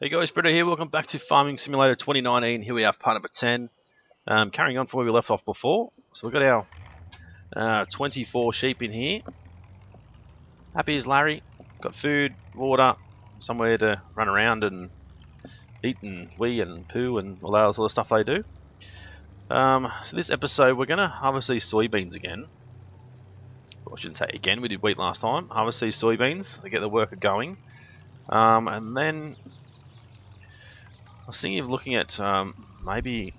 Hey guys, Brito here. Welcome back to Farming Simulator 2019. Here we are, part number 10. Carrying on from where we left off before. So we've got our 24 sheep in here. Happy as Larry. Got food, water, somewhere to run around and eat and wee and poo and all that sort of stuff they do. So this episode we're going to harvest these soybeans again. Well, I shouldn't say again, we did wheat last time. Harvest these soybeans to get the worker going. And then I was thinking of looking at maybe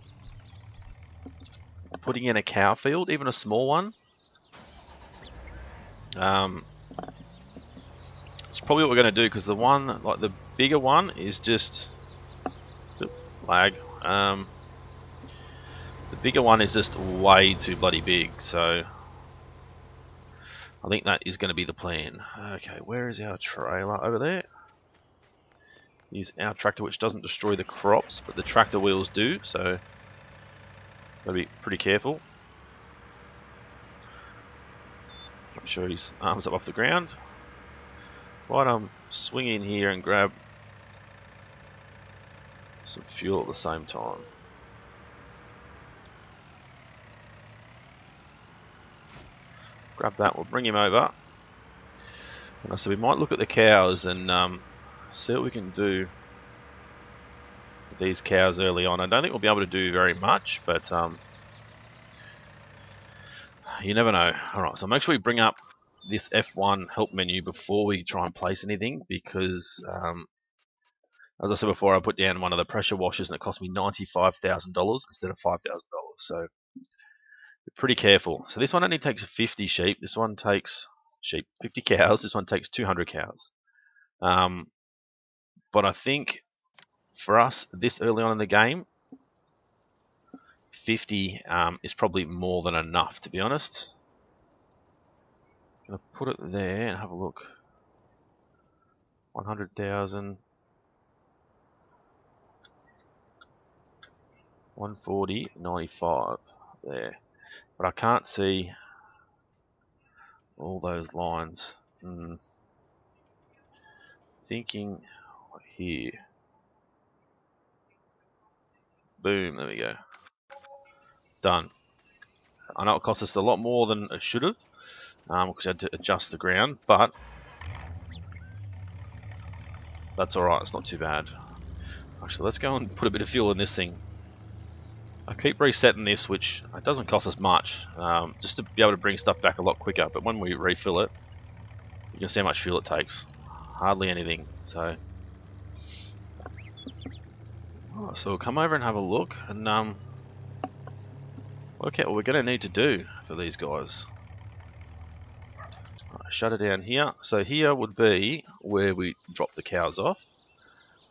putting in a cow field, even a small one. It's probably what we're going to do, because the one, like the bigger one, is just lag. The bigger one is just way too bloody big, so I think that is going to be the plan. Okay, where is our trailer over there? Use our tractor, which doesn't destroy the crops, but the tractor wheels do, so gotta be pretty careful. Make sure his arm's up off the ground. Right, I'm swinging here and grab some fuel at the same time. Grab that, we'll bring him over. And so we might look at the cows and see what we can do with these cows early on. I don't think we'll be able to do very much, but you never know. Alright, so make sure we bring up this F1 help menu before we try and place anything, because as I said before, I put down one of the pressure washers and it cost me $95,000 instead of $5,000, so be pretty careful. So this one only takes 50 sheep, this one takes 50 cows, this one takes 200 cows. But I think for us, this early on in the game, 50 is probably more than enough, to be honest. I'm going to put it there and have a look. 100,000. 140, 95 there. But I can't see all those lines. Thinking... here. Boom, there we go. Done. I know it cost us a lot more than it should have, because I had to adjust the ground, but that's alright, it's not too bad. Actually, let's go and put a bit of fuel in this thing. I keep resetting this, which it doesn't cost us much, just to be able to bring stuff back a lot quicker, but when we refill it, you can see how much fuel it takes. Hardly anything, so... So we'll come over and have a look and look at what we're going to need to do for these guys. Right, shut it down here. So here would be where we drop the cows off.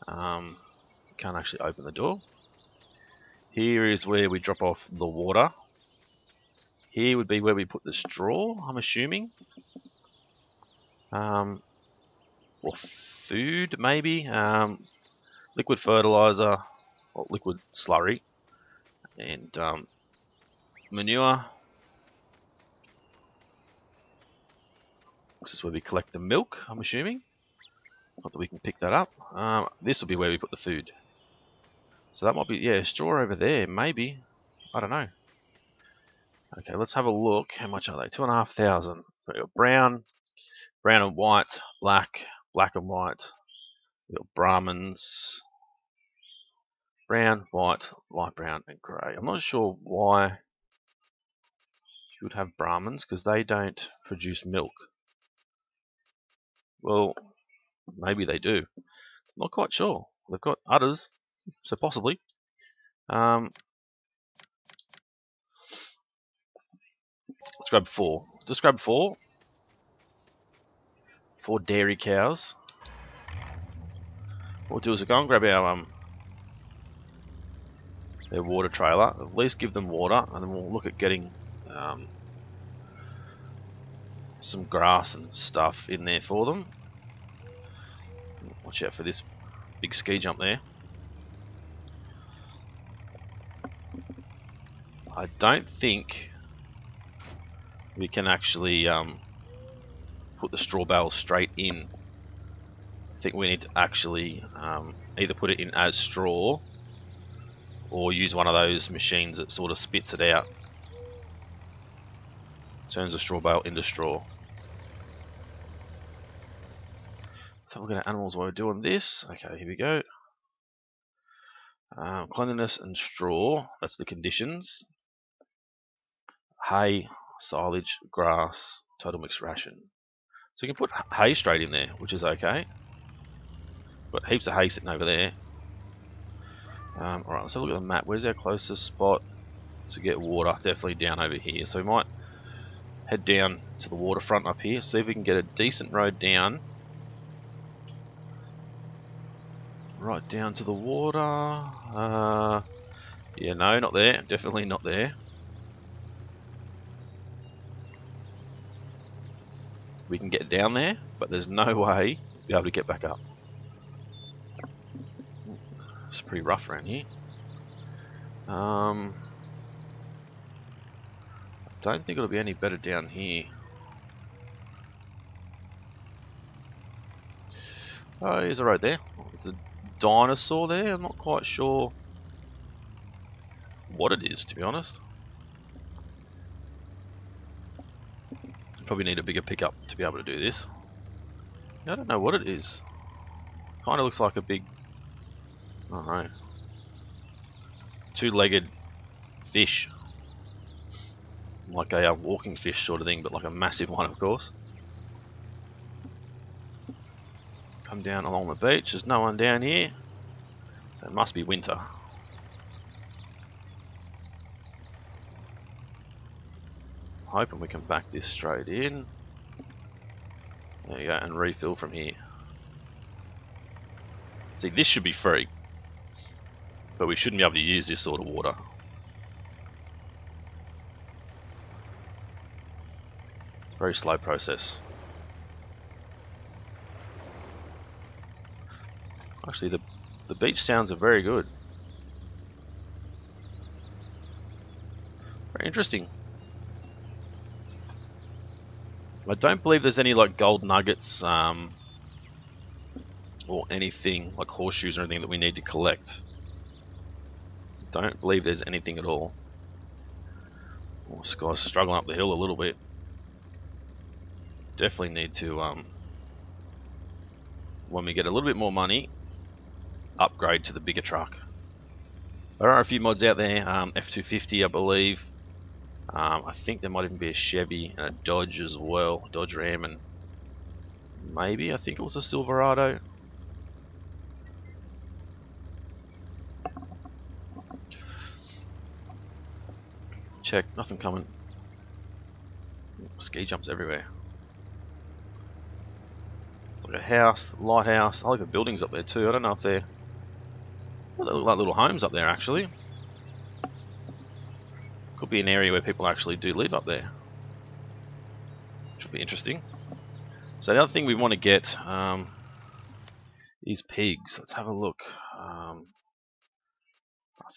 Can't actually open the door. Here is where we drop off the water. Here would be where we put the straw, I'm assuming. Or food, maybe. Liquid fertilizer, or liquid slurry, and manure. This is where we collect the milk, I'm assuming. Not that we can pick that up. This will be where we put the food. So that might be, yeah, straw over there, maybe. I don't know. Okay, let's have a look. How much are they? 2,500. So we got brown, brown and white, black, black and white. We got Brahmins. Brown, white, light brown, and grey. I'm not sure why you would have Brahmins, because they don't produce milk. Well, maybe they do. I'm not quite sure. They've got udders, so possibly. Let's grab four. Just grab four. Four dairy cows. What we'll do is we'll go and grab our their water trailer, at least give them water, and then we'll look at getting some grass and stuff in there for them. Watch out for this big ski jump there. I don't think we can actually put the straw bale straight in. I think we need to actually either put it in as straw or use one of those machines that sort of spits it out. Turns the straw bale into straw. So we're going to animals while we're doing this. Okay, here we go. Cleanliness and straw, that's the conditions. Hay, silage, grass, total mixed ration. So you can put hay straight in there, which is okay. Got heaps of hay sitting over there. Alright, let's have a look at the map. Where's our closest spot to get water? Definitely down over here. So we might head down to the waterfront up here, see if we can get a decent road down. Right down to the water. Yeah, no, not there. Definitely not there. We can get down there, but there's no way to be able to get back up. It's pretty rough around here. I don't think it'll be any better down here. Oh, here's a road there. There's a dinosaur there. I'm not quite sure what it is, to be honest. Probably need a bigger pickup to be able to do this. I don't know what it is. Kind of looks like a big, I don't know, two-legged fish, like a walking fish sort of thing, but like a massive one, of course. Come down along the beach. There's no one down here, so it must be winter. Hoping we can back this straight in. There you go, and refill from here. See, this should be free, but we shouldn't be able to use this sort of water. It's a very slow process. Actually, the beach sounds are very good. Very interesting. I don't believe there's any like gold nuggets or anything like horseshoes or anything that we need to collect. Don't believe there's anything at all. Oh, this guy's struggling up the hill a little bit. Definitely need to when we get a little bit more money, upgrade to the bigger truck. There are a few mods out there. F250, I believe. I think there might even be a Chevy and a Dodge as well, Dodge Ram, and maybe I think it was a Silverado. Check, nothing coming. Ski jumps everywhere. It's like a house, lighthouse. I like the buildings up there too. I don't know if they're, well, they look like little homes up there actually. Could be an area where people actually do live up there, which would be interesting. So the other thing we want to get is pigs. Let's have a look. I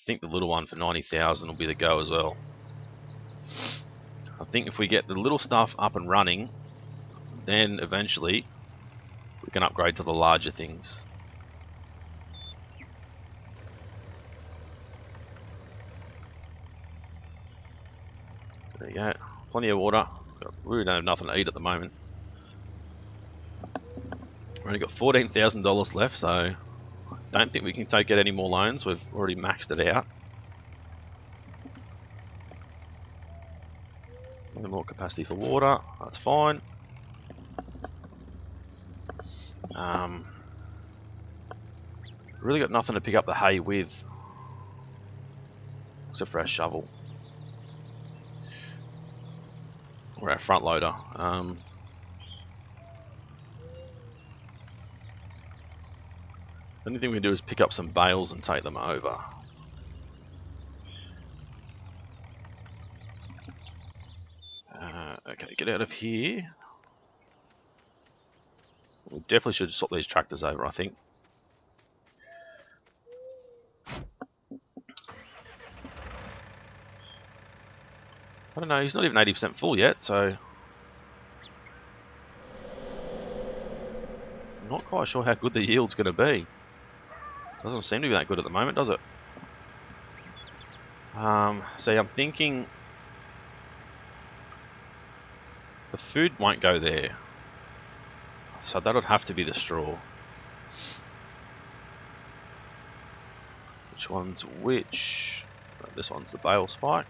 think the little one for 90,000 will be the go as well. I think if we get the little stuff up and running, then eventually we can upgrade to the larger things. There you go, plenty of water. We really don't have nothing to eat at the moment. We've only got $14,000 left, so I don't think we can take out any more loans. We've already maxed it out. No more capacity for water, that's fine. Really got nothing to pick up the hay with, except for our shovel. Or our front loader. The only thing we can do is pick up some bales and take them over. Okay, get out of here. We definitely should swap these tractors over, I think. I don't know, he's not even 80% full yet, so Not quite sure how good the yield's going to be. Doesn't seem to be that good at the moment, does it? See, I'm thinking the food won't go there, so that would have to be the straw. Which one's which? This one's the bale spike.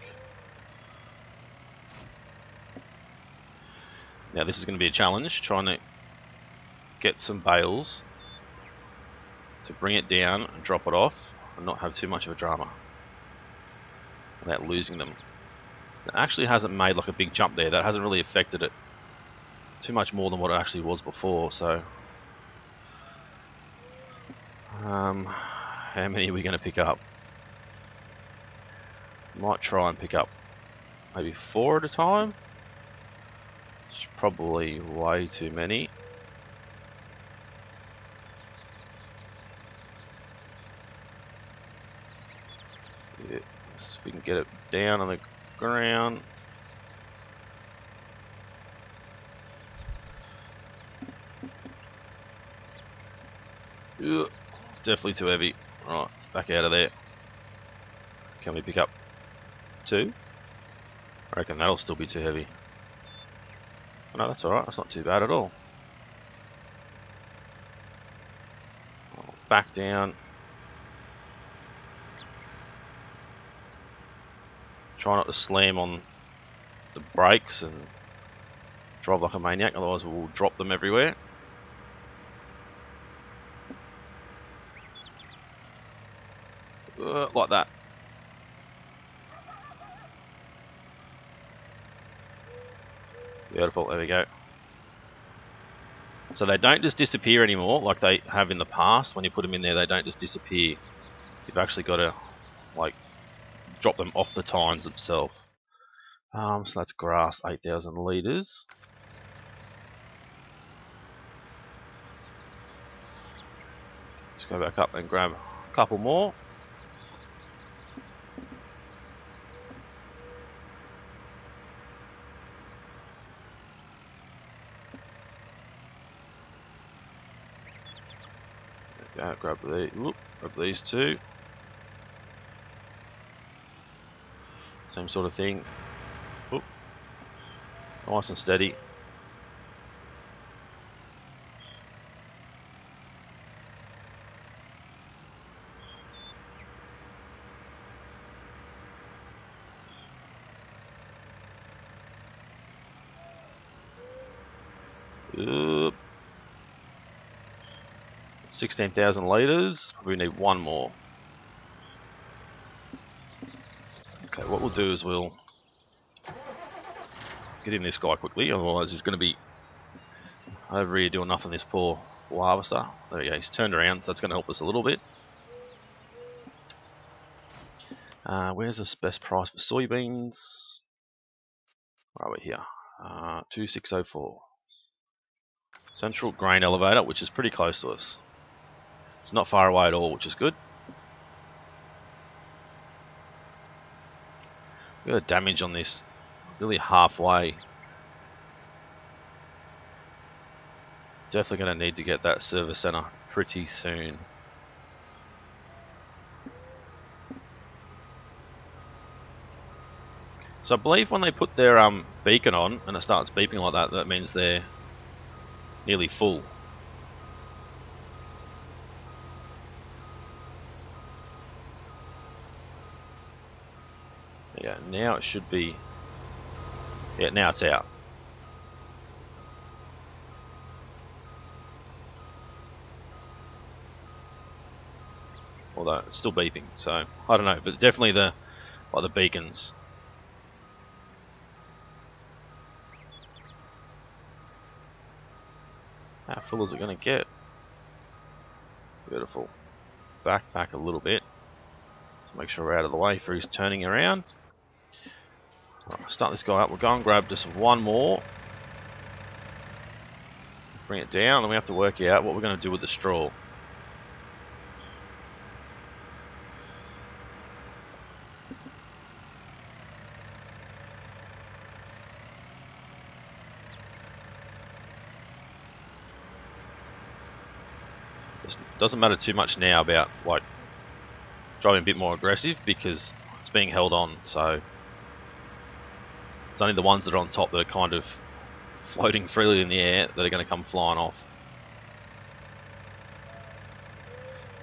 Now this is going to be a challenge, trying to get some bales to bring it down and drop it off and not have too much of a drama without losing them. It actually hasn't made like a big jump there. That hasn't really affected it too much more than what it actually was before. So how many are we going to pick up? Might try and pick up maybe 4 at a time. It's probably way too many. Yeah, so if we can get it down on the ground. Ugh, definitely too heavy. Right, back out of there. Can we pick up 2? I reckon that'll still be too heavy. Oh, no, that's alright, that's not too bad at all. Back down. Try not to slam on the brakes and drive like a maniac, otherwise we'll drop them everywhere. Like that. Beautiful, there we go. So they don't just disappear anymore like they have in the past. When you put them in there, they don't just disappear. You've actually got to like drop them off the tines themselves. So that's grass, 8,000 litres. Let's go back up and grab a couple more. Grab the grab these 2. Same sort of thing. Oop. Nice and steady. Oop. 16,000 litres, we need 1 more. Okay, what we'll do is we'll get in this guy quickly, otherwise he's going to be over here doing nothing, this poor harvester. There we go, he's turned around, so that's going to help us a little bit. Where's the best price for soybeans? Right over here, 2604. Central grain elevator, which is pretty close to us. It's not far away at all, which is good. A bit of damage on this, really halfway. Definitely going to need to get that service center pretty soon. So I believe when they put their beacon on and it starts beeping like that, that means they're nearly full. Yeah, now it should be. Yeah, now it's out. Although it's still beeping, so I don't know, but definitely the beacons. How full is it going to get? Beautiful. Back a little bit. Let's make sure we're out of the way for his turning around. Right, start this guy up. We'll go and grab just 1 more. Bring it down, and we have to work out what we're going to do with the straw. It doesn't matter too much now about like driving a bit more aggressive because it's being held on, so it's only the ones that are on top that are kind of floating freely in the air that are going to come flying off.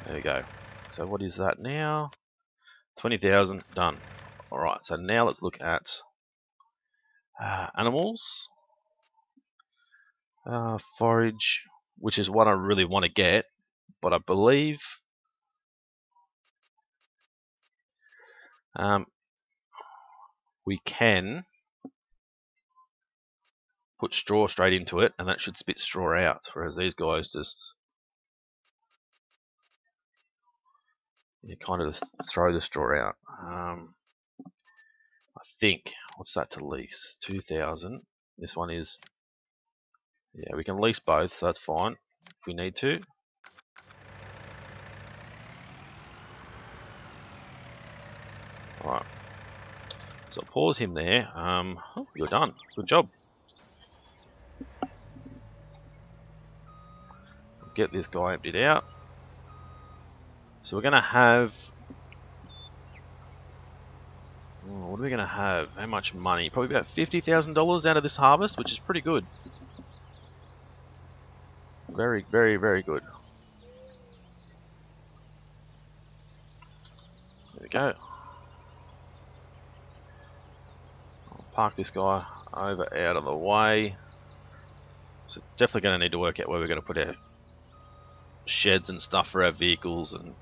There we go. So what is that now? 20,000, done. Alright, so now let's look at animals. Forage, which is one I really want to get, but I believe we can put straw straight into it and that should spit straw out, whereas these guys just kind of throw the straw out. I think, what's that to lease? 2,000. This one is, yeah, we can lease both, so that's fine if we need to. Alright, so I'll pause him there. Oh, you're done. Good job. Get this guy emptied out. So we're going to have, what are we going to have? How much money? Probably about $50,000 out of this harvest, which is pretty good. Very, very, very good. There we go. I'll park this guy over out of the way. So definitely going to need to work out where we're going to put our sheds and stuff for our vehicles and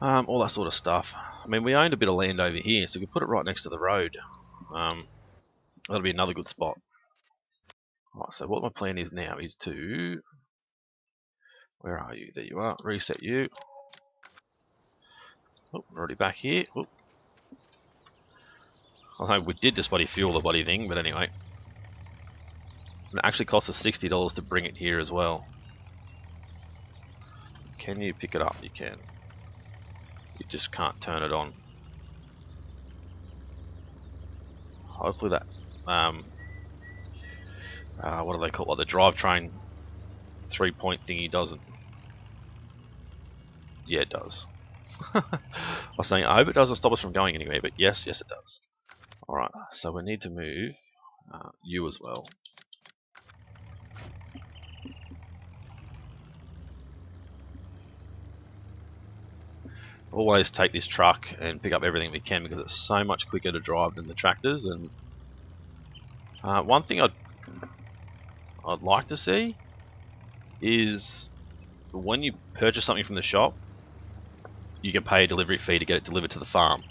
all that sort of stuff. I mean, we owned a bit of land over here, so we could put it right next to the road. That'll be another good spot. Alright, so what my plan is now is to, where are you? There you are. Reset you. Oh, we're already back here. Oh. Although we did just bloody fuel the bloody thing, but anyway. And it actually costs us $60 to bring it here as well. Can you pick it up? You can. You just can't turn it on. Hopefully that, what do they call it? Like the drivetrain 3-point thingy doesn't. Yeah, it does. I was saying, I hope it doesn't stop us from going anywhere, but yes, yes it does. Alright, so we need to move you as well. Always take this truck and pick up everything we can because it's so much quicker to drive than the tractors. And one thing I'd like to see is when you purchase something from the shop, you can pay a delivery fee to get it delivered to the farm.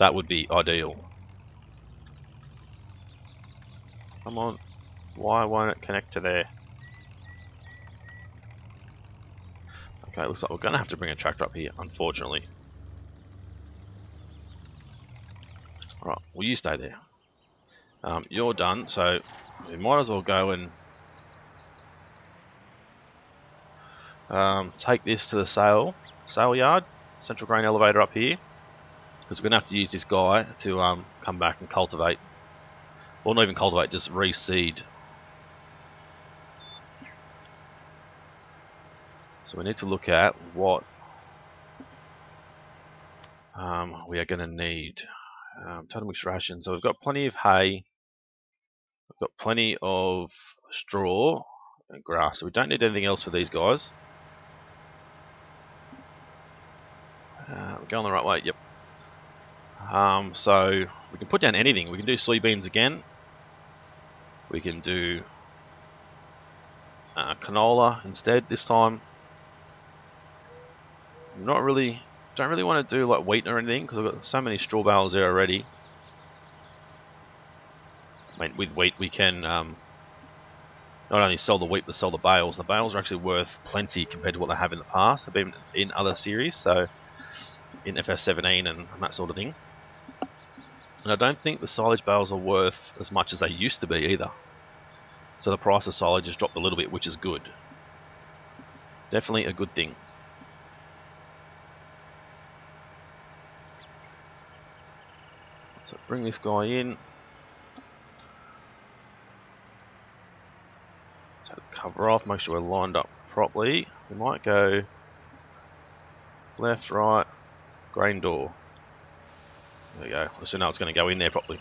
That would be ideal. Come on, why won't it connect to there? Okay, looks like we're going to have to bring a tractor up here, unfortunately. Alright, well you stay there. You're done, so we might as well go and take this to the sale yard, central grain elevator up here, because we're going to have to use this guy to come back and cultivate. Well, not even cultivate, just reseed. So we need to look at what we are going to need. Total mixed ration. So we've got plenty of hay. We've got plenty of straw and grass. So we don't need anything else for these guys. We're going the right way. Yep. So we can put down anything. We can do soybeans again. We can do canola instead this time. Don't really want to do like wheat or anything because I've got so many straw bales there already. I mean, with wheat we can not only sell the wheat but sell the bales. The bales are actually worth plenty compared to what they have in the past. They've been in other series, so in FS17 and that sort of thing. And I don't think the silage bales are worth as much as they used to be either. So the price of silage has dropped a little bit, which is good. Definitely a good thing. So bring this guy in. So cover off, make sure we're lined up properly, we might go left, right, grain door. There we go. So now it's going to go in there properly.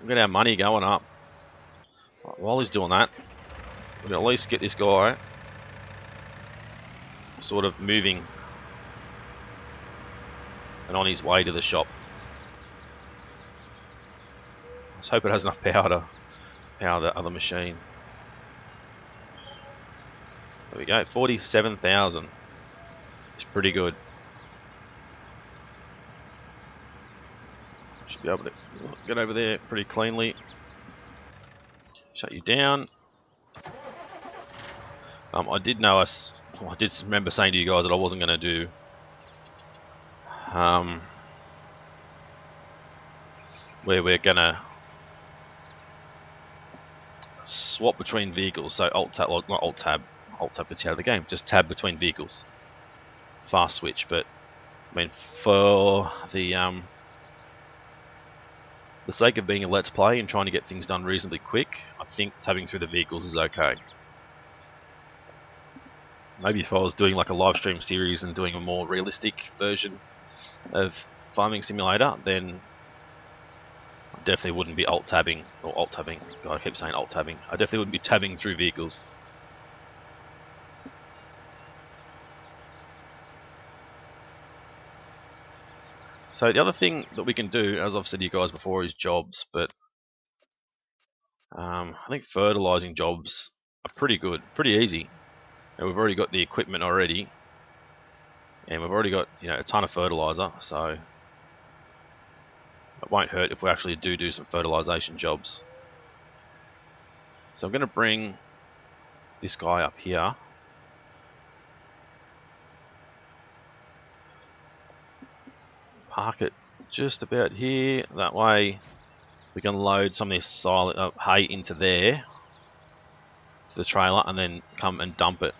We've got our money going up. While he's doing that, we're going to at least get this guy sort of moving and on his way to the shop. Let's hope it has enough power to power the other machine. There we go, 47,000. It's pretty good. Should be able to get over there pretty cleanly. Shut you down. I did remember saying to you guys that I wasn't going to do where we're going to swap between vehicles. So alt tab gets you out of the game. Just tab between vehicles, fast switch. But I mean, for the sake of being a let's play and trying to get things done reasonably quick, I think tabbing through the vehicles is okay. Maybe if I was doing like a live stream series and doing a more realistic version of Farming Simulator, then I definitely wouldn't be alt-tabbing, or alt-tabbing, I keep saying alt-tabbing, I definitely wouldn't be tabbing through vehicles. So the other thing that we can do, as I've said to you guys before, is jobs, but I think fertilizing jobs are pretty good, pretty easy. And we've already got the equipment already, and we've already got, you know, a ton of fertilizer, so it won't hurt if we actually do some fertilization jobs. So I'm going to bring this guy up here. Park it just about here, that way we can load some of this hay into there, to the trailer, and then come and dump it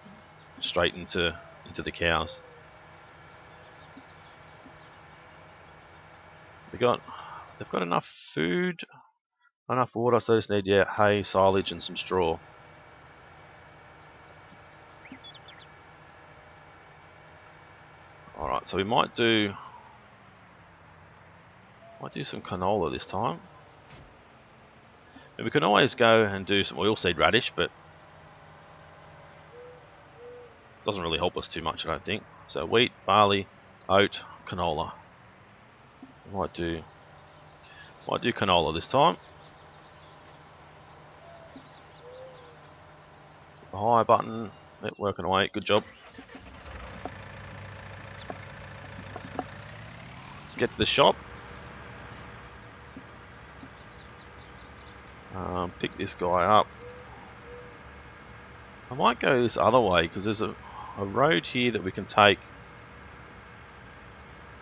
straight into the cows. They've got enough food, enough water, so they just need, yeah, hay, silage and some straw. Alright, so we might do some canola this time. And we can always go and do some oilseed radish, but it doesn't really help us too much, I don't think. So wheat, barley, oat, canola. Might do canola this time. The high button, yep, working away, good job. Let's get to the shop. Pick this guy up. I might go this other way because there's a road here that we can take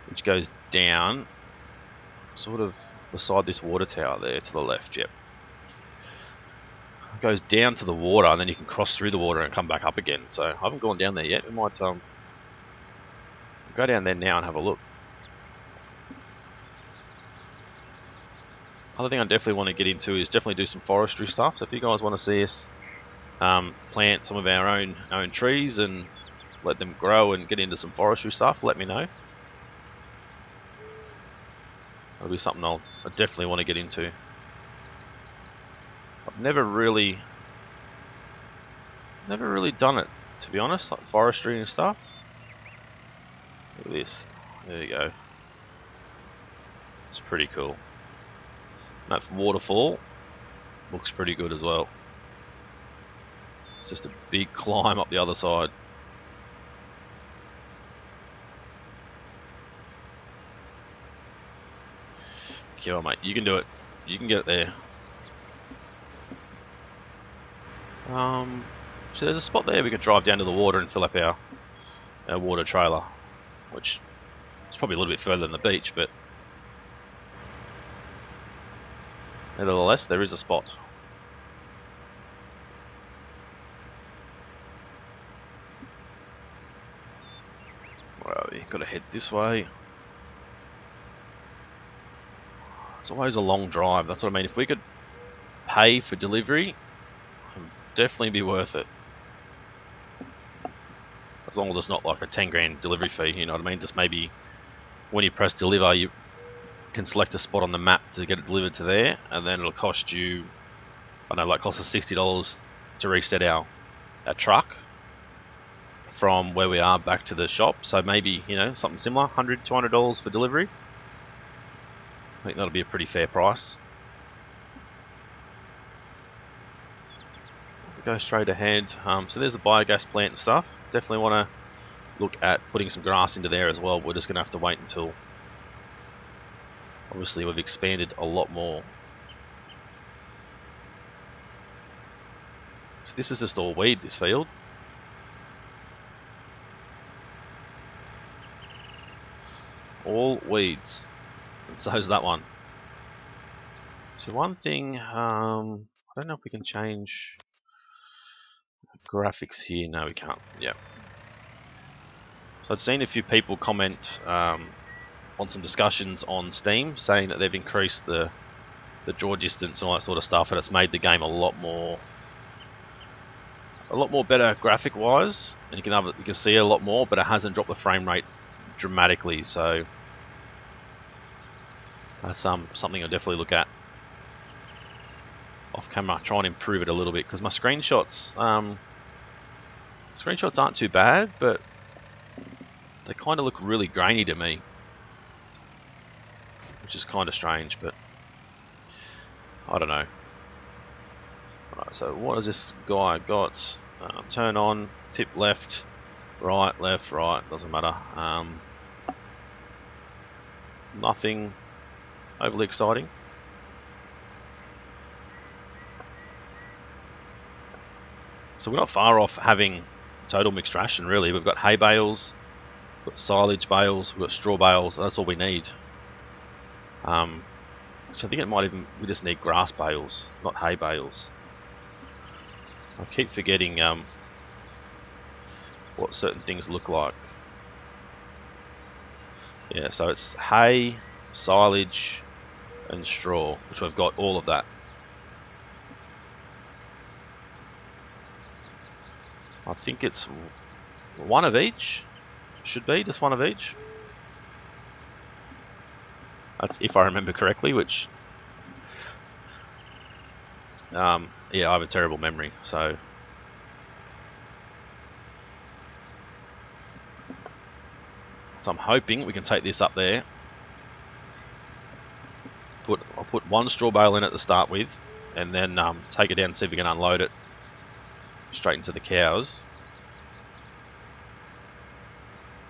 which goes down sort of beside this water tower there to the left, yep. It goes down to the water and then you can cross through the water and come back up again. So I haven't gone down there yet. We might go down there now and have a look. Other thing I definitely want to get into is definitely do some forestry stuff. So if you guys want to see us plant some of our own trees and let them grow and get into some forestry stuff, let me know. That'll be something I definitely want to get into. I've never really done it, to be honest, like forestry and stuff. Look at this. There you go. It's pretty cool. That waterfall looks pretty good as well. It's just a big climb up the other side. Okay, well, mate, you can do it. You can get it there. So there's a spot there we can drive down to the water and fill up our water trailer, which is probably a little bit further than the beach, but nevertheless, there is a spot. Where are we? Gotta head this way. It's always a long drive, that's what I mean. If we could pay for delivery and definitely be worth it. As long as it's not like a 10 grand delivery fee, you know what I mean? Just maybe when you press deliver, you can select a spot on the map to get it delivered to there, and then it'll cost you, I don't know, like cost us $60 to reset our truck from where we are back to the shop. So maybe, you know, something similar, $100, $200 for delivery. I think that'll be a pretty fair price. Go straight ahead. So there's the biogas plant and stuff. Definitely want to look at putting some grass into there as well. We're just going to have to wait until, obviously, we've expanded a lot more. So this is just all weed, this field. All weeds. And so's that one. So one thing, I don't know if we can change graphics here. No, we can't. Yep. So I'd seen a few people comment on some discussions on Steam saying that they've increased the draw distance and all that sort of stuff, and it's made the game a lot more better graphic wise, and you can see a lot more, but it hasn't dropped the frame rate dramatically. So that's something I'll definitely look at off camera, try and improve it a little bit, because my screenshots aren't too bad, but they kind of look really grainy to me, which is kind of strange, but I don't know. Alright, so what has this guy got? Turn on, tip left, right, doesn't matter. Nothing overly exciting. So we're not far off having total mixed ration, really. We've got hay bales, we've got silage bales, we've got straw bales, and that's all we need. So I think it might even, we just need grass bales, not hay bales. I keep forgetting what certain things look like. Yeah, so it's hay, silage, and straw, which we've got all of that. I think it's one of each, should be, just one of each. That's if I remember correctly, which, yeah, I have a terrible memory, so. So I'm hoping we can take this up there. I'll put one straw bale in at the start with, and then take it down and see if we can unload it straight into the cows.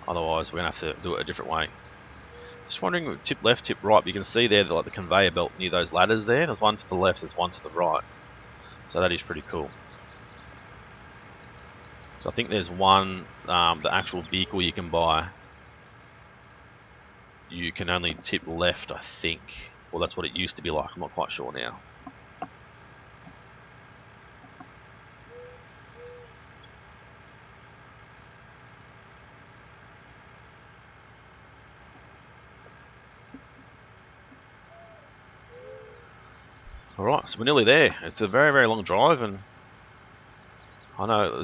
Otherwise we're going to have to do it a different way. Just wondering, tip left, tip right, but you can see there that, like, the conveyor belt near those ladders there, there's one to the left, there's one to the right, so that is pretty cool. So I think there's one, the actual vehicle you can buy, you can only tip left, I think. Well, that's what it used to be like, I'm not quite sure now. Alright, so we're nearly there. It's a very, very long drive, and I know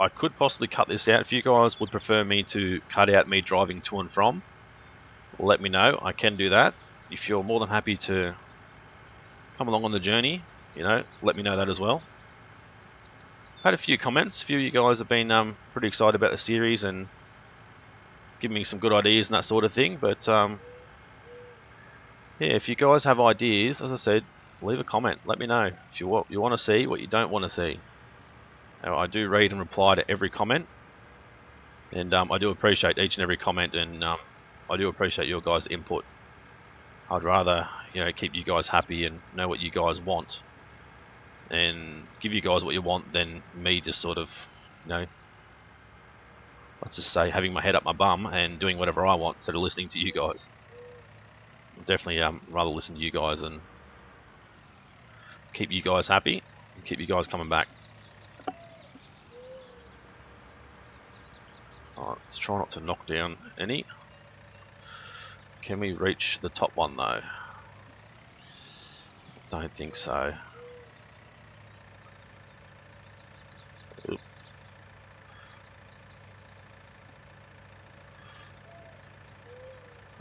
I could possibly cut this out. If you guys would prefer me to cut out me driving to and from, let me know. I can do that. If you're more than happy to come along on the journey, you know, let me know that as well. I've had a few comments. A few of you guys have been pretty excited about the series and giving me some good ideas and that sort of thing. But yeah, if you guys have ideas, as I said, leave a comment, let me know if you want to see, what you don't want to see. Now, I do read and reply to every comment, and I do appreciate each and every comment, and I do appreciate your guys' input. I'd rather, you know, keep you guys happy and know what you guys want, and give you guys what you want, than me just sort of, you know, let's just say having my head up my bum and doing whatever I want instead of listening to you guys. I'll definitely rather listen to you guys and keep you guys happy and keep you guys coming back. Alright, let's try not to knock down any. Can we reach the top one though? Don't think so.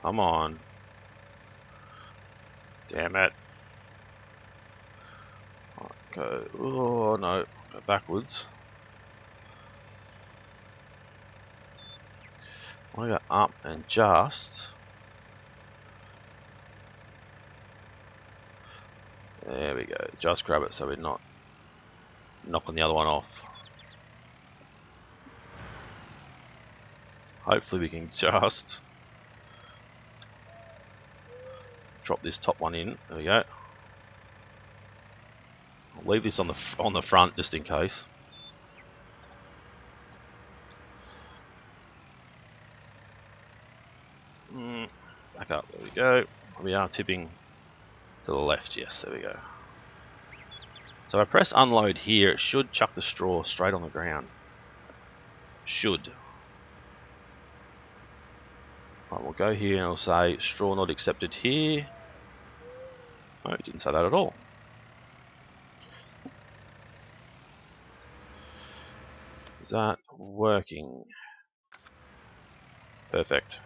Come on. Damn it. Go, oh no, go backwards. I want to go up and just. There we go, just grab it so we're not knocking the other one off. Hopefully we can just drop this top one in. There we go. I'll leave this on the front just in case. Back up. There we go. We are tipping to the left. Yes, there we go. So if I press unload here, it should chuck the straw straight on the ground. Should. Right, we'll go here and it'll say straw not accepted here. No, it didn't say that at all. Is that working? Perfect.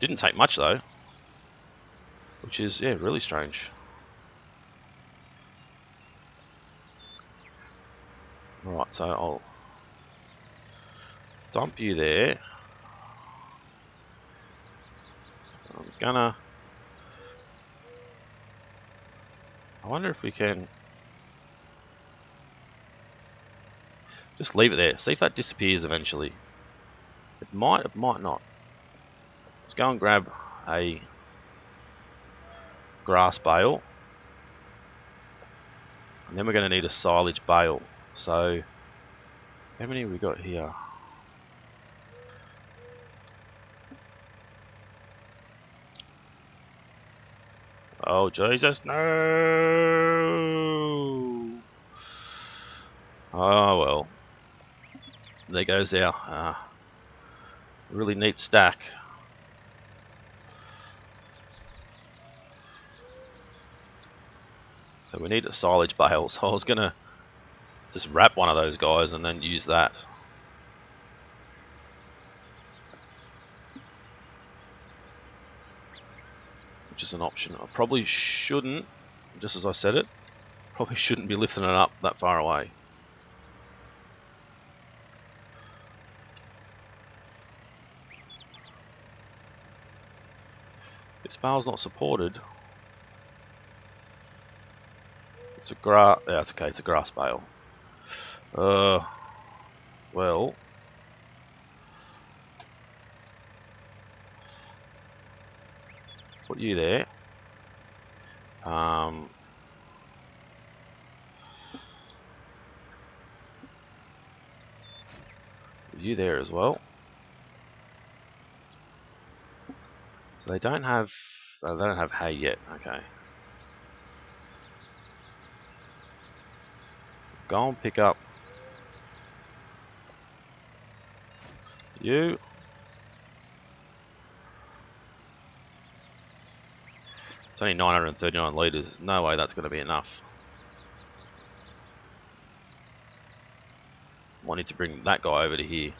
Didn't take much though, which is, yeah, really strange. Alright, so I'll dump you there. I'm gonna. I wonder if we can just leave it there. See if that disappears eventually. It might not. Let's go and grab a grass bale. And then we're gonna need a silage bale. So, how many have we got here? Oh Jesus, no! Oh well. There goes our really neat stack. So we need a silage bale, so I was gonna just wrap one of those guys and then use that. Which is an option. I probably shouldn't, just as I said it, probably shouldn't be lifting it up that far away. This bale's not supported. It's a grass, yeah, it's okay, it's a grass bale. Well. Put you there. You there as well. So they don't have hay yet. Okay. Go and pick up you. It's only 939 litres. There's no way that's going to be enough. I need to bring that guy over to here.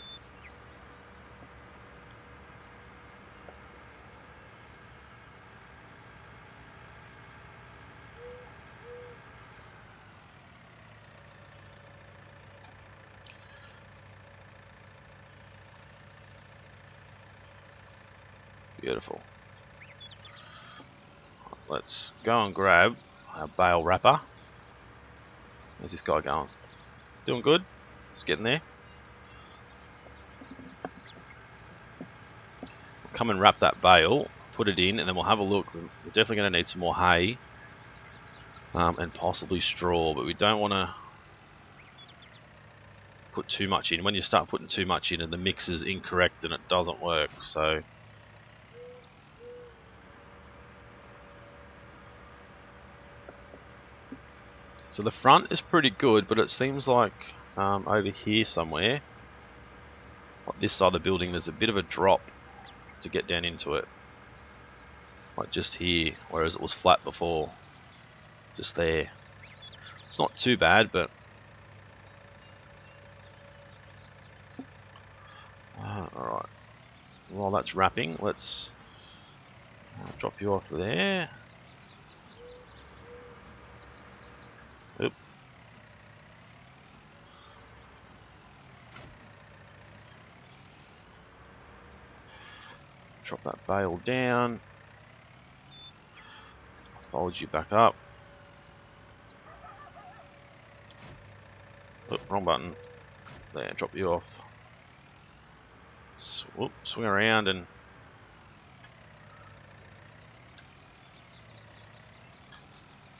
Beautiful. Let's go and grab a bale wrapper. Where's this guy going? Doing good? Just getting there. We'll come and wrap that bale, put it in, and then we'll have a look. We're definitely going to need some more hay and possibly straw, but we don't want to put too much in. When you start putting too much in and the mix is incorrect and it doesn't work, so... So the front is pretty good, but it seems like over here somewhere, like this side of the building, there's a bit of a drop to get down into it. Like just here, whereas it was flat before. Just there. It's not too bad, but... Alright. while that's wrapping, let's drop you off there. Oop. Drop that bale down. Fold you back up. Oop, wrong button. There, drop you off. Whoop, swing around and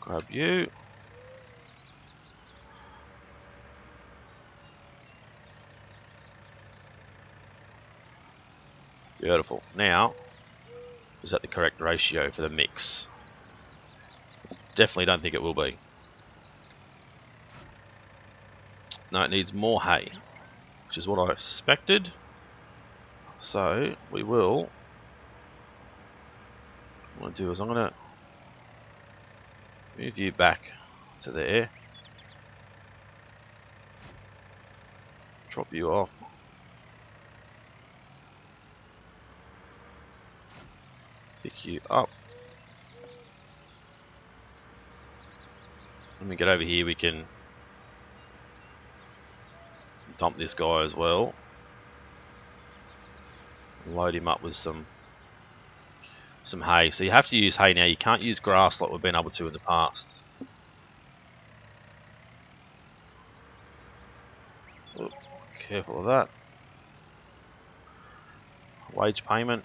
grab you. Beautiful. Now, is that the correct ratio for the mix? Definitely don't think it will be. No, it needs more hay, which is what I suspected. So we will. What I'm going to do is I'm going to move you back to there. Drop you off. Pick you up. When we get over here, we can dump this guy as well. Load him up with some hay. So you have to use hay now. You can't use grass like we've been able to in the past. Oop, careful of that. Wage payment.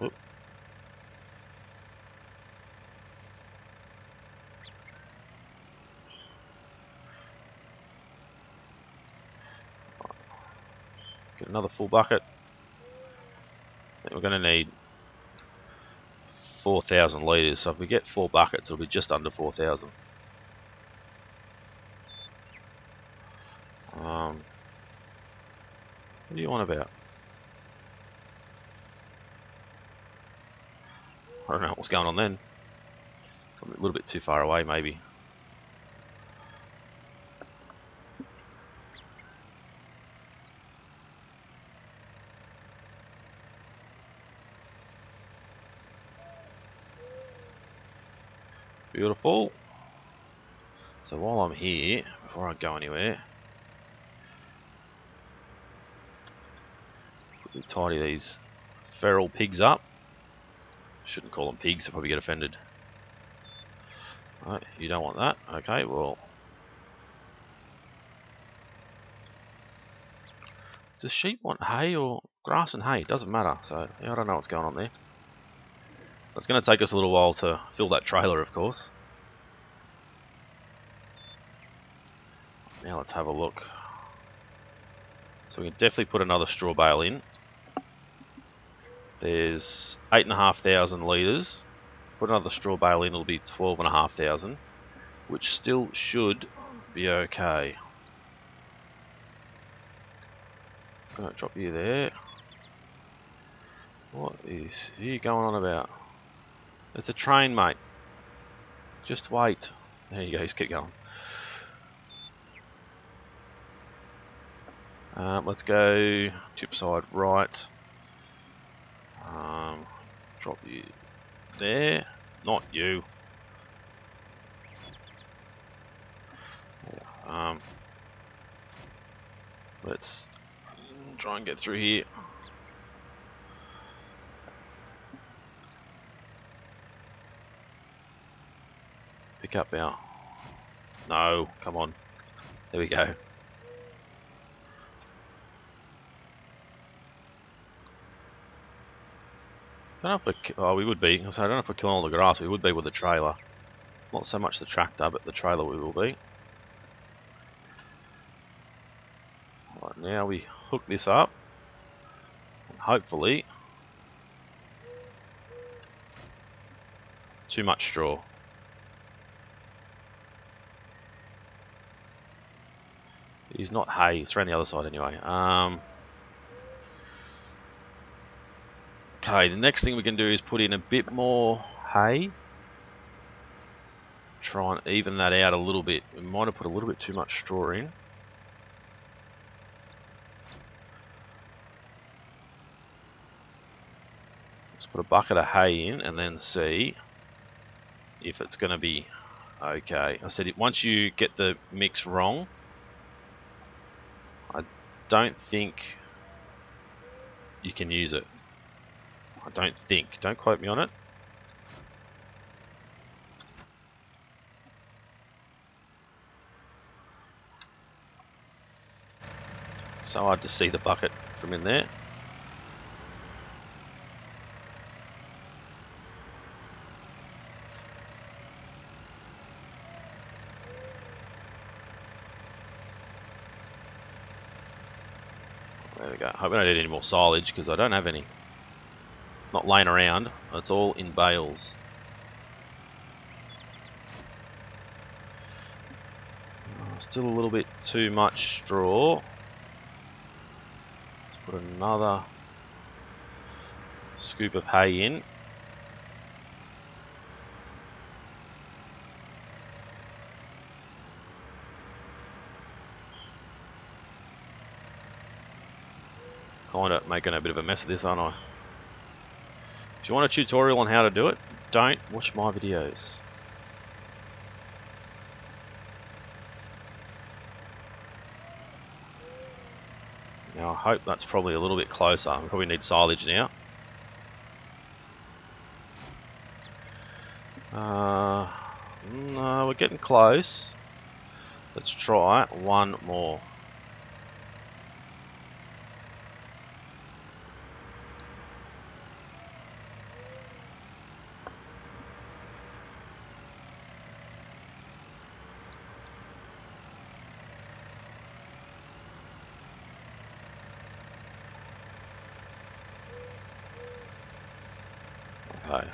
Oop. Another full bucket. I think we're going to need 4,000 litres. So if we get 4 buckets, it'll be just under 4,000. What do you want about? I don't know what's going on then. Probably a little bit too far away, maybe. Beautiful. So while I'm here, before I go anywhere, quickly tidy these feral pigs up. Shouldn't call them pigs, they'll probably get offended. Alright, you don't want that. Okay, well, does sheep want hay or grass and hay? It doesn't matter. So yeah, I don't know what's going on there. It's going to take us a little while to fill that trailer, of course. Now let's have a look. So we can definitely put another straw bale in. There's 8,500 litres. Put another straw bale in, it'll be 12,500, which still should be okay. I'm going to drop you there. What is you going on about? It's a train, mate. Just wait. There you go, just keep going. Let's go chip side right. Drop you there. Not you. Let's try and get through here. Pick up now. No, come on. There we go. Don't know if we're, oh, we would be. So I don't know if we're killing all the grass. We would be with the trailer. Not so much the tractor, but the trailer we will be. Right, now we hook this up. And hopefully, too much straw. It's not hay, it's around the other side anyway. Okay, the next thing we can do is put in a bit more hay. try and even that out a little bit. We might have put a little bit too much straw in. Let's put a bucket of hay in and then see if it's going to be okay. I said once you get the mix wrong, I don't think you can use it. I don't think. Don't quote me on it. So hard to see the bucket from in there. There we go. I hope I don't need any more silage because I don't have any. Not laying around. It's all in bales. Still a little bit too much straw. Let's put another scoop of hay in. Kind of making a bit of a mess of this, aren't I? If you want a tutorial on how to do it, don't watch my videos. Now I hope that's probably a little bit closer. We probably need silage now. No, we're getting close. Let's try one more.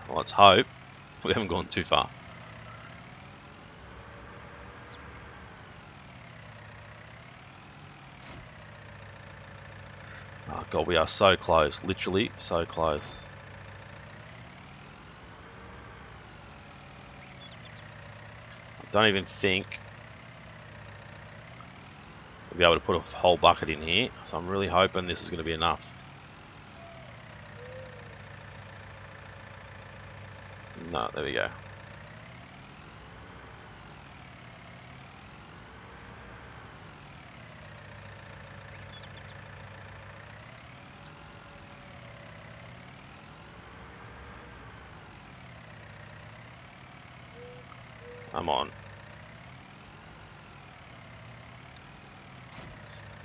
Well, let's hope we haven't gone too far. Oh god, we are so close, literally so close. I don't even think we'll be able to put a whole bucket in here, so I'm really hoping this is going to be enough. No, there we go. Come on.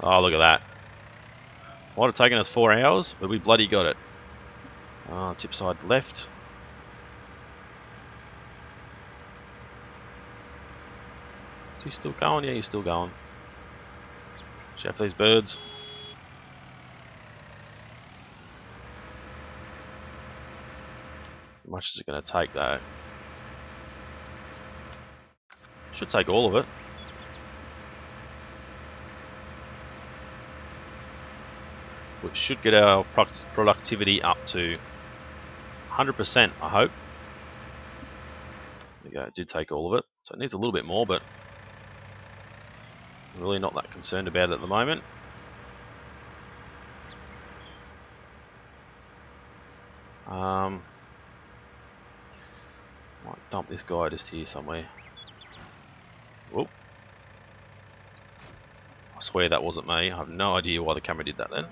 Oh, look at that. Might have taken us 4 hours, but we bloody got it. Oh, tip side left. Is he still going? Yeah, he's still going. Chef these birds. How much is it going to take though? Should take all of it. Which should get our productivity up to 100%, I hope. There we go, it did take all of it. So it needs a little bit more, but really not that concerned about it at the moment. Might dump this guy just here somewhere. Whoop. I swear that wasn't me. I have no idea why the camera did that then.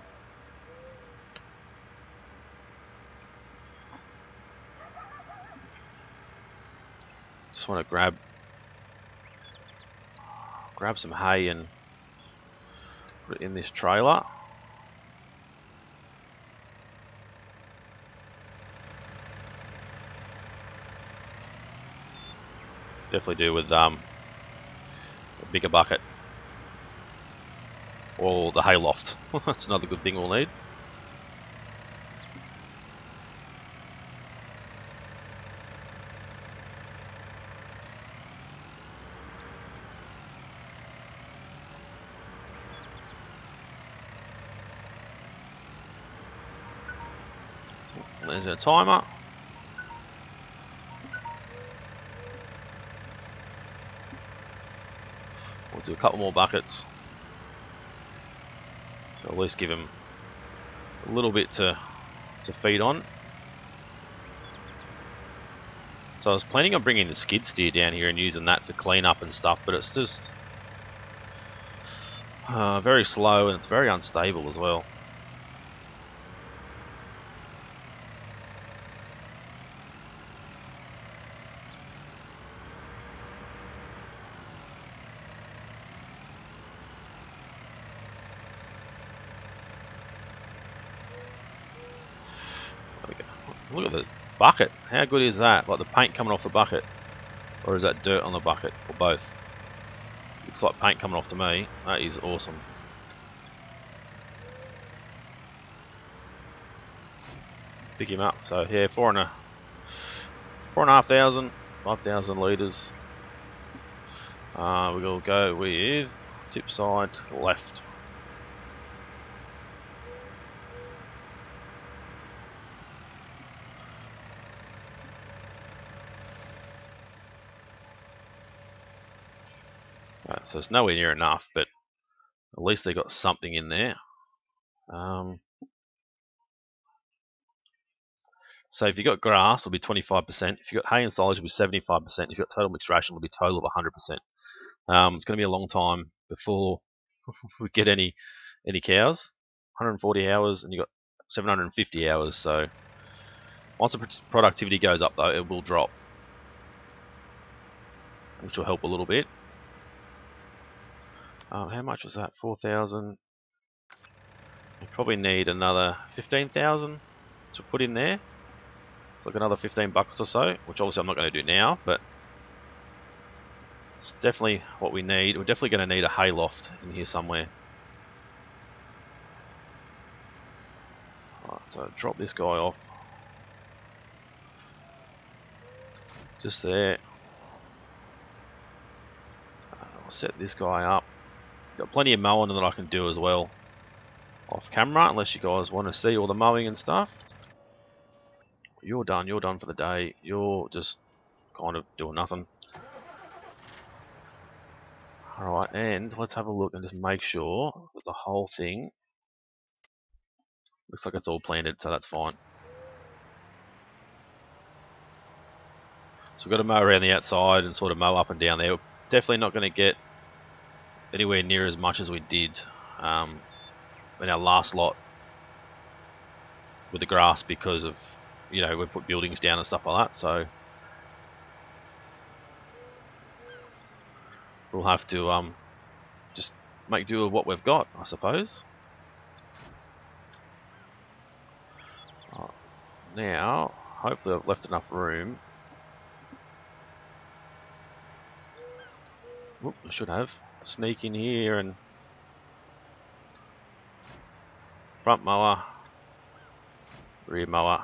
Just want to grab some hay and put it in this trailer. Definitely do with a bigger bucket. Or the hay loft. That's another good thing we'll need. There's a timer. do a couple more buckets. So at least give him a little bit to feed on. So I was planning on bringing the skid steer down here and using that for cleanup and stuff, but it's just very slow and it's very unstable as well. Look at the bucket. How good is that? Like the paint coming off the bucket, or is that dirt on the bucket, or both? Looks like paint coming off to me. That is awesome. Pick him up. So yeah, 4,500, 5,000 litres. We will go with tip side left. So it's nowhere near enough, but at least they got something in there. So if you got grass, it'll be 25%. If you got hay and silage, it'll be 75%. If you got total mixed ration, it'll be a total of 100%. It's going to be a long time before we get any cows. 140 hours, and you got 750 hours. So once the productivity goes up, though, it will drop, which will help a little bit. How much was that? 4,000. You probably need another 15,000 to put in there. It's like another 15 buckets or so, which obviously I'm not going to do now, but it's definitely what we need. We're definitely going to need a hay loft in here somewhere. Alright, so drop this guy off. Just there. I'll set this guy up. Got plenty of mowing that I can do as well off camera, unless you guys want to see all the mowing and stuff. You're done for the day, you're just kind of doing nothing. Alright, and let's have a look and just make sure that the whole thing looks like it's all planted, so that's fine. So we've got to mow around the outside and sort of mow up and down there. We're definitely not going to get anywhere near as much as we did in our last lot with the grass, because of, you know, we put buildings down and stuff like that, so we'll have to just make do with what we've got, I suppose. Right. Now hopefully I've left enough room. Oop, I should have. Sneak in here and front mower, rear mower.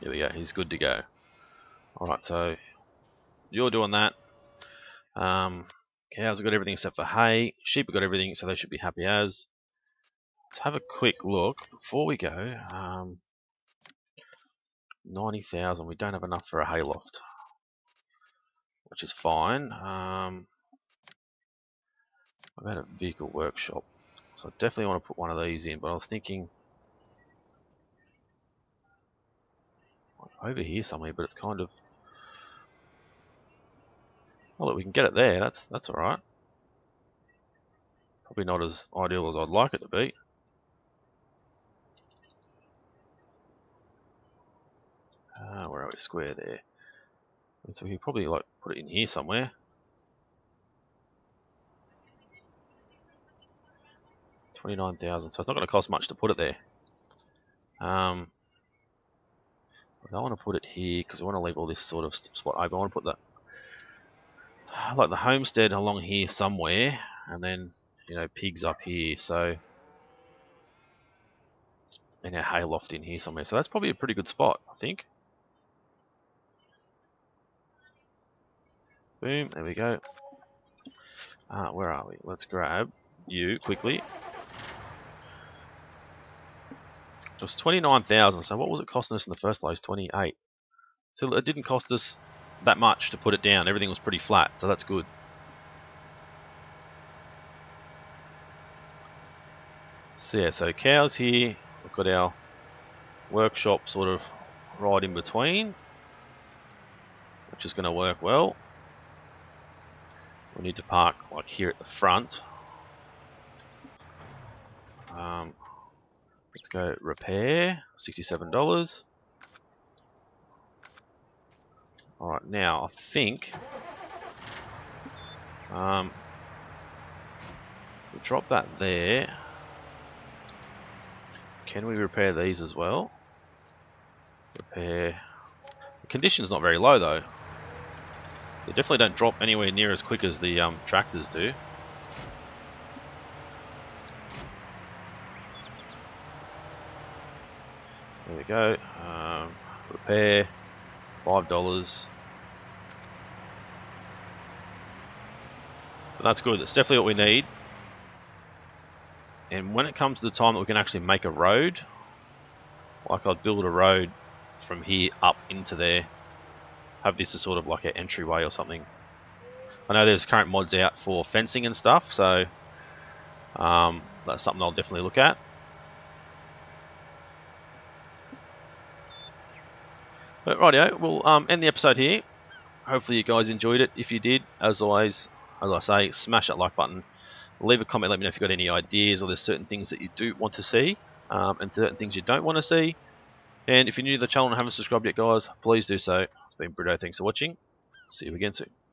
There we go, he's good to go. Alright, so you're doing that. Cows have got everything except for hay. Sheep have got everything, so they should be happy as. Let's have a quick look before we go. 90,000, we don't have enough for a hay loft, which is fine. I've had a vehicle workshop, so I definitely want to put one of these in, but I was thinking over here somewhere, but it's kind of, well, look, we can get it there, that's alright. Probably not as ideal as I'd like it to be. Where are we? Square there. And so we could probably like put it in here somewhere. $29,000, so it's not going to cost much to put it there. I don't want to put it here because I want to leave all this sort of spot open. I want to put that, like the homestead along here somewhere, and then, you know, pigs up here, so, and a hay loft in here somewhere. So that's probably a pretty good spot, I think. Boom, there we go. Where are we? Let's grab you quickly. It was 29,000, so what was it costing us in the first place? 28. So it didn't cost us that much to put it down. Everything was pretty flat, so that's good. So yeah, so cows here, we've got our workshop sort of right in between, which is going to work well. We need to park like here at the front. Let's go repair, $67. Alright, now I think we drop that there. Can we repair these as well? Repair. The condition's not very low though. They definitely don't drop anywhere near as quick as the tractors do. There we go. Repair, $5. But that's good. That's definitely what we need. And when it comes to the time that we can actually make a road, like I'd build a road from here up into there, have this as sort of like an entryway or something. I know there's current mods out for fencing and stuff, so that's something I'll definitely look at. But rightio, we'll end the episode here. Hopefully you guys enjoyed it. If you did, as always, as I say, smash that like button. Leave a comment, let me know if you've got any ideas or there's certain things that you do want to see and certain things you don't want to see. And if you're new to the channel and haven't subscribed yet, guys, please do so. It's been Brito, thanks for watching. See you again soon.